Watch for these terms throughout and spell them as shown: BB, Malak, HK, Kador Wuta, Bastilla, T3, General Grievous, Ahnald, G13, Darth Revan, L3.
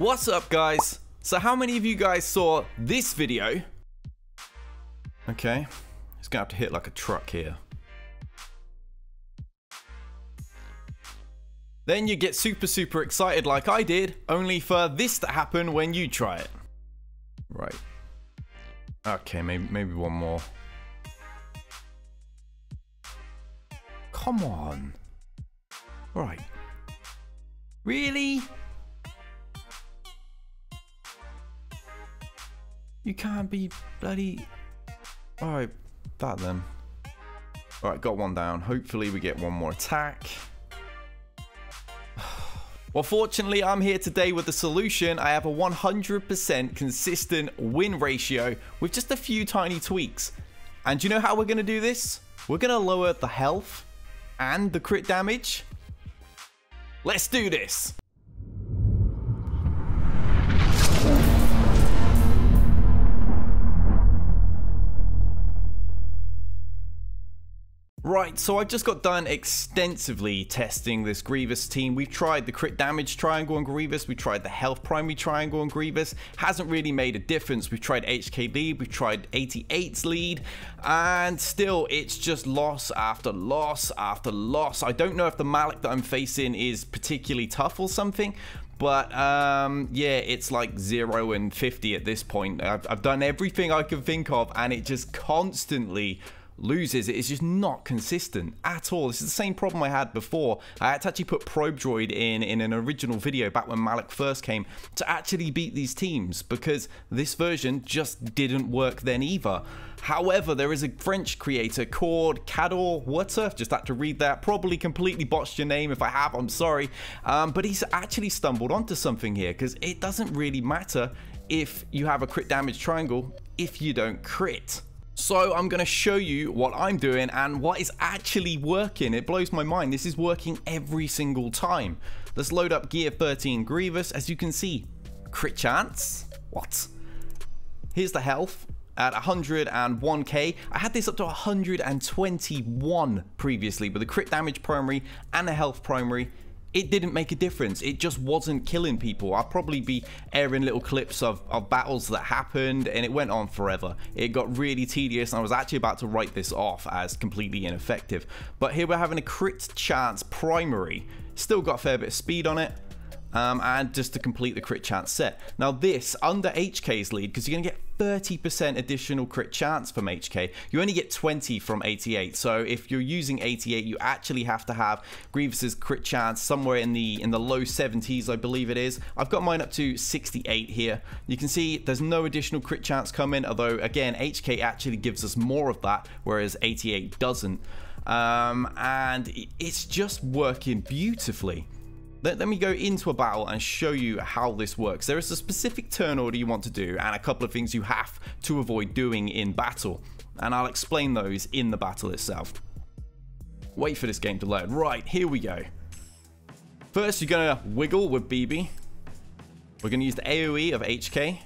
What's up, guys? So how many of you guys saw this video? Okay, it's gonna have to hit like a truck here. Then you get super excited like I did, only for this to happen when you try it. Right. Okay, maybe one more. Come on. Right. Really? You can't be bloody... Alright, that then. Alright, got one down. Hopefully we get one more attack. Well, fortunately, I'm here today with the solution. I have a 100% consistent win ratio with just a few tiny tweaks. And do you know how we're going to do this? We're going to lower the health and the crit damage. Let's do this. Right, so I just got done extensively testing this Grievous team. We've tried the crit damage triangle on Grievous, we tried the health primary triangle on Grievous, hasn't really made a difference. We've tried HK lead, we've tried 88's lead, and still it's just loss after loss after loss. I don't know if the Malak that I'm facing is particularly tough or something, but yeah, it's like 0 and 50 at this point. I've done everything I can think of, and it just constantly loses. It is just not consistent at all. This is the same problem I had before. I had to actually put Probe Droid in an original video back when Malak first came to actually beat these teams, because this version just didn't work then either. However, there is a French creator called Kador Wuta, just had to read that, probably completely botched your name. If I have, I'm sorry, but he's actually stumbled onto something here, because it doesn't really matter if you have a crit damage triangle if you don't crit. So I'm going to show you what I'm doing and what is actually working. It blows my mind. This is working every single time. Let's load up Gear 13 Grievous. As you can see, crit chance. What? Here's the health at 101k. I had this up to 121 previously, but the crit damage primary and the health primary, it didn't make a difference. It just wasn't killing people. I'll probably be airing little clips of battles that happened, and it went on forever. It got really tedious, and I was actually about to write this off as completely ineffective. But here we're having a crit chance primary. Still got a fair bit of speed on it. And just to complete the crit chance set. Now this, under HK's lead, because you're going to get 30% additional crit chance from HK. You only get 20 from 88, so if you're using 88, you actually have to have Grievous's crit chance somewhere in the low 70s, I believe it is. I've got mine up to 68 here. You can see there's no additional crit chance coming, although again, HK actually gives us more of that, whereas 88 doesn't. And it's just working beautifully. Let me go into a battle and show you how this works. There is a specific turn order you want to do, and a couple of things you have to avoid doing in battle, and I'll explain those in the battle itself. Wait for this game to load. Right, here we go. First, you're gonna wiggle with BB. We're gonna use the AoE of HK.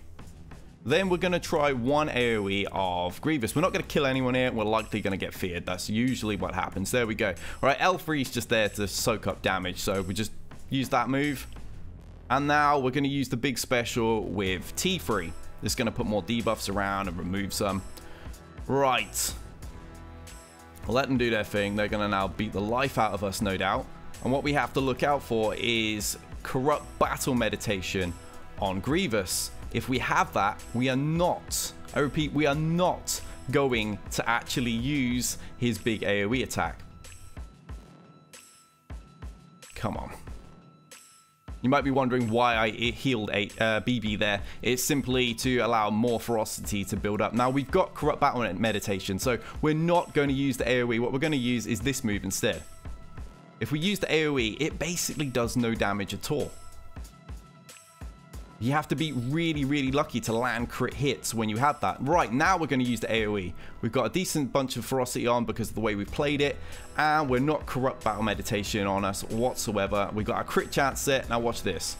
Then we're gonna try one AoE of Grievous. We're not gonna kill anyone here. We're likely gonna get feared. That's usually what happens. There we go. All right, L3 is just there to soak up damage, so we just use that move, and now we're going to use the big special with T3. This is going to put more debuffs around and remove some. Right, let them do their thing. They're going to now beat the life out of us, no doubt. And what we have to look out for is Corrupt Battle Meditation on Grievous. If we have that, we are not, I repeat, we are not going to actually use his big AoE attack. Come on. You might be wondering why I healed BB there. It's simply to allow more ferocity to build up. Now, we've got Corrupt Battle Meditation, so we're not going to use the AoE. What we're going to use is this move instead. If we use the AoE, it basically does no damage at all. You have to be really lucky to land crit hits when you have that. Right, now we're going to use the AoE. We've got a decent bunch of ferocity on because of the way we've played it, and we're not Corrupt Battle Meditation on us whatsoever. We've got a crit chance set. Now watch this.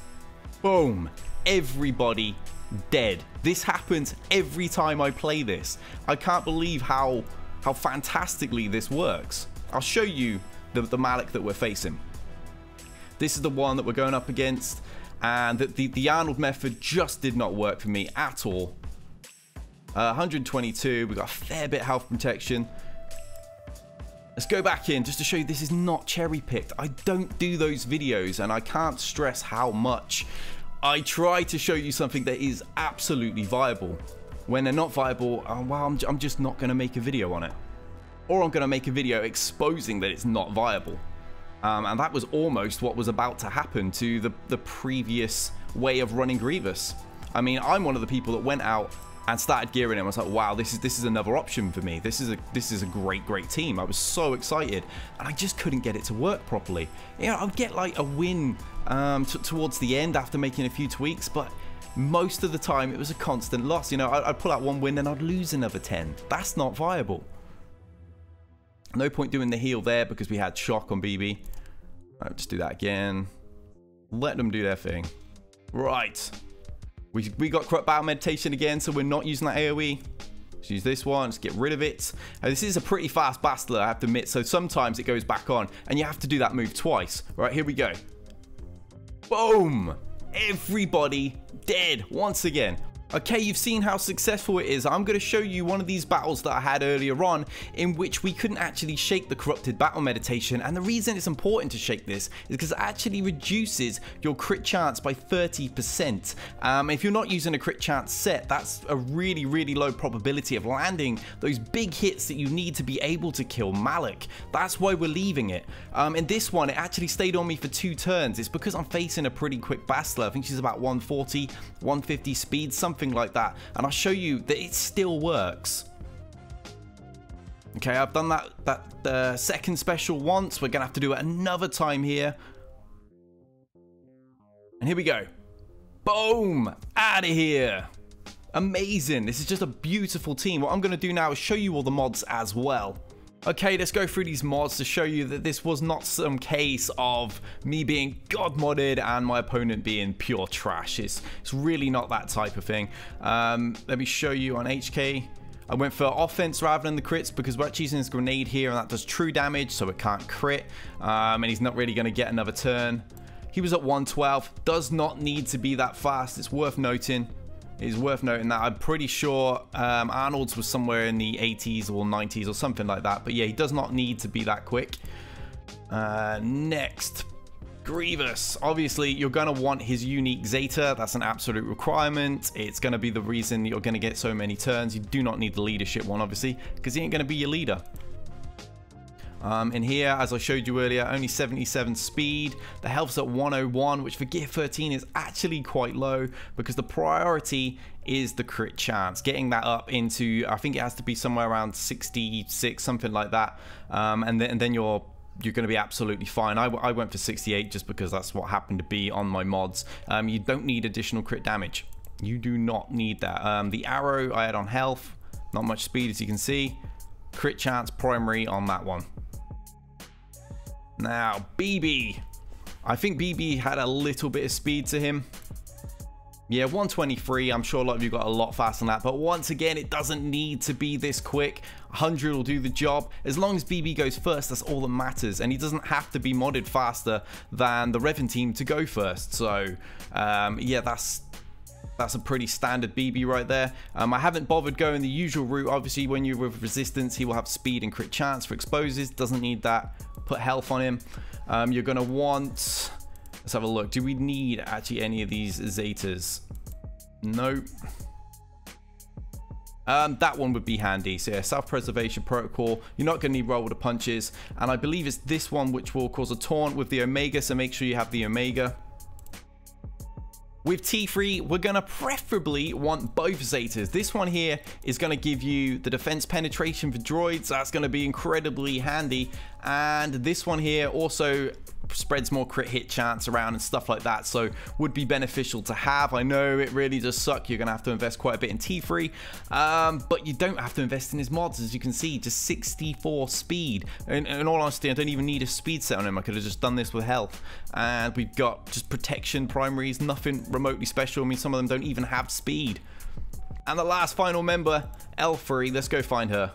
Boom. Everybody dead. This happens every time I play this. I can't believe how fantastically this works. I'll show you the Malak that we're facing. This is the one that we're going up against. And the Ahnald method just did not work for me at all. 122, we got a fair bit of health protection. Let's go back in just to show you this is not cherry picked. I don't do those videos, and I can't stress how much I try to show you something that is absolutely viable. When they're not viable, well, I'm just not going to make a video on it. Or I'm going to make a video exposing that it's not viable. And that was almost what was about to happen to the previous way of running Grievous. I mean, I'm one of the people that went out and started gearing him. I was like, wow, this is another option for me. This is a great team. I was so excited, and I just couldn't get it to work properly. You know, I'd get like a win towards the end after making a few tweaks, but most of the time it was a constant loss. You know, I'd pull out one win and I'd lose another 10. That's not viable. No point doing the heal there because we had shock on BB. All right, just do that again. Let them do their thing. Right. We got corrupt battle meditation again, so we're not using that AoE. Let's use this one, let's get rid of it. Now, this is a pretty fast Bastilla, I have to admit, so sometimes it goes back on, and you have to do that move twice. Right, here we go. Boom! Everybody dead once again. Okay, you've seen how successful it is. I'm going to show you one of these battles that I had earlier on in which we couldn't actually shake the corrupted battle meditation, and the reason it's important to shake this is because it actually reduces your crit chance by 30%. If you're not using a crit chance set, that's a really low probability of landing those big hits that you need to be able to kill Malak. That's why we're leaving it. In this one, it actually stayed on me for 2 turns. It's because I'm facing a pretty quick Bastilla. I think she's about 140, 150 speed, something like that, and I'll show you that it still works. Okay, I've done that second special once. We're gonna have to do it another time here, and here we go. Boom, out of here. Amazing. This is just a beautiful team. What I'm gonna do now is show you all the mods as well. Okay, let's go through these mods to show you that this was not some case of me being god modded and my opponent being pure trash. It's really not that type of thing. Let me show you on HK. I went for offense rather than the crits because we're actually using his grenade here, and that does true damage, so it can't crit. And he's not really going to get another turn. He was at 112. Does not need to be that fast. It's worth noting. It's worth noting that I'm pretty sure Ahnald's was somewhere in the 80s or 90s or something like that. But yeah, he does not need to be that quick. Next, Grievous. Obviously, you're going to want his unique Zeta. That's an absolute requirement. It's going to be the reason you're going to get so many turns. You do not need the leadership one, obviously, because he ain't going to be your leader. In here, as I showed you earlier, only 77 speed. The health's at 101, which for gear 13 is actually quite low because the priority is the crit chance. Getting that up into, I think it has to be somewhere around 66, something like that. And then you're going to be absolutely fine. I went for 68 just because that's what happened to be on my mods. You don't need additional crit damage. You do not need that. The arrow I had on health, not much speed as you can see. Crit chance primary on that one. Now, BB. I think BB had a little bit of speed to him. Yeah, 123. I'm sure a lot of you got a lot faster than that. But once again, it doesn't need to be this quick. 100 will do the job. As long as BB goes first, that's all that matters. And he doesn't have to be modded faster than the Revan team to go first. So, yeah, that's a pretty standard BB right there. I haven't bothered going the usual route. Obviously, when you're with resistance, he will have speed and crit chance for exposes. Doesn't need that. Put health on him. You're going to want... Let's have a look. Do we need actually any of these Zetas? Nope. That one would be handy. So yeah, self-preservation protocol. You're not going to need roll with the punches. And I believe it's this one which will cause a taunt with the Omega. So make sure you have the Omega. With T3, we're going to preferably want both Zetas. This one here is going to give you the defense penetration for droids. That's going to be incredibly handy. And this one here also spreads more crit hit chance around and stuff like that. So would be beneficial to have. I know it really does suck. You're going to have to invest quite a bit in T3. But you don't have to invest in his mods, as you can see. Just 64 speed. And in all honesty, I don't even need a speed set on him. I could have just done this with health. And we've got just protection primaries. Nothing remotely special. I mean, some of them don't even have speed. And the last final member, L3. Let's go find her.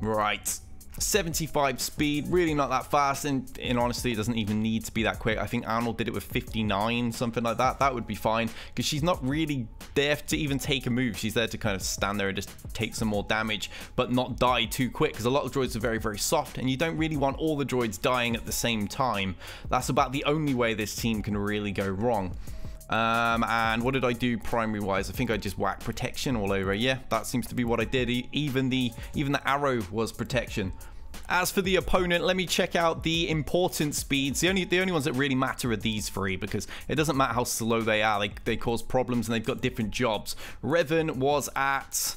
Right. 75 speed, really not that fast, and honestly it doesn't even need to be that quick. I think Ahnald did it with 59, something like that. That would be fine, because she's not really there to even take a move. She's there to kind of stand there and just take some more damage, but not die too quick, because a lot of droids are very, very soft, and you don't really want all the droids dying at the same time. That's about the only way this team can really go wrong. And what did I do primary wise? I think I just whacked protection all over. Yeah, that seems to be what I did. Even the arrow was protection. As for the opponent, let me check out the important speeds. The only ones that really matter are these three, because it doesn't matter how slow they are, they cause problems and they've got different jobs. Revan was at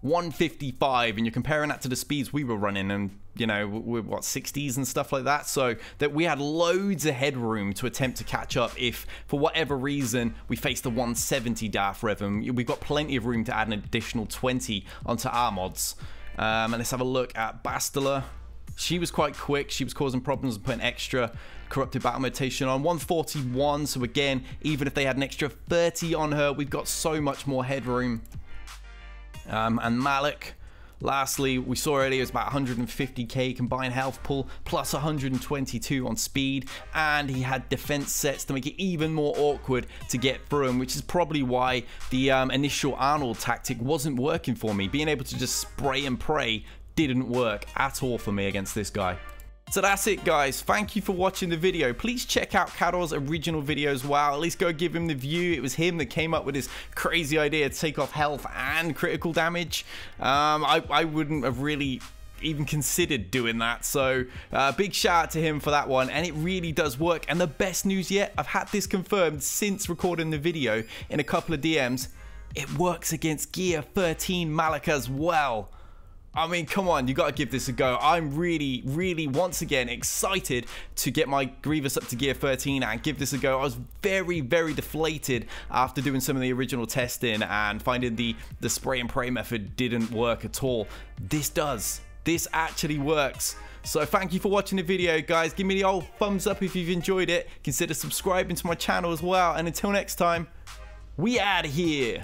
155, and you're comparing that to the speeds we were running, and you know, we're what, 60s and stuff like that, so that we had loads of headroom to attempt to catch up if for whatever reason we faced the 170 Darth Revan. We've got plenty of room to add an additional 20 onto our mods. And let's have a look at Bastilla. She was quite quick. She was causing problems and putting extra corrupted battle mutation on. 141, so again, even if they had an extra 30 on her, we've got so much more headroom. And Malak, lastly, we saw earlier, it's about 150k combined health pull, plus 122 on speed, and he had defense sets to make it even more awkward to get through him, which is probably why the initial Ahnald tactic wasn't working for me. Being able to just spray and pray didn't work at all for me against this guy. So that's it, guys. Thank you for watching the video. Please check out Kador's original video as well. At least go give him the view. It was him that came up with this crazy idea to take off health and critical damage. I wouldn't have really even considered doing that, so big shout out to him for that one, and it really does work. And the best news yet, I've had this confirmed since recording the video in a couple of DMs. It works against Gear 13 Malak as well. I mean, come on, you got to give this a go. I'm really, really, once again, excited to get my Grievous up to Gear 13 and give this a go. I was very, very deflated after doing some of the original testing and finding the spray and pray method didn't work at all. This does. This actually works. So thank you for watching the video, guys. Give me the old thumbs up if you've enjoyed it. Consider subscribing to my channel as well. And until next time, we out of here.